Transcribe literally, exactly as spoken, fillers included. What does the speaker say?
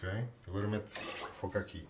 Ok? Agora eu meto foca aqui.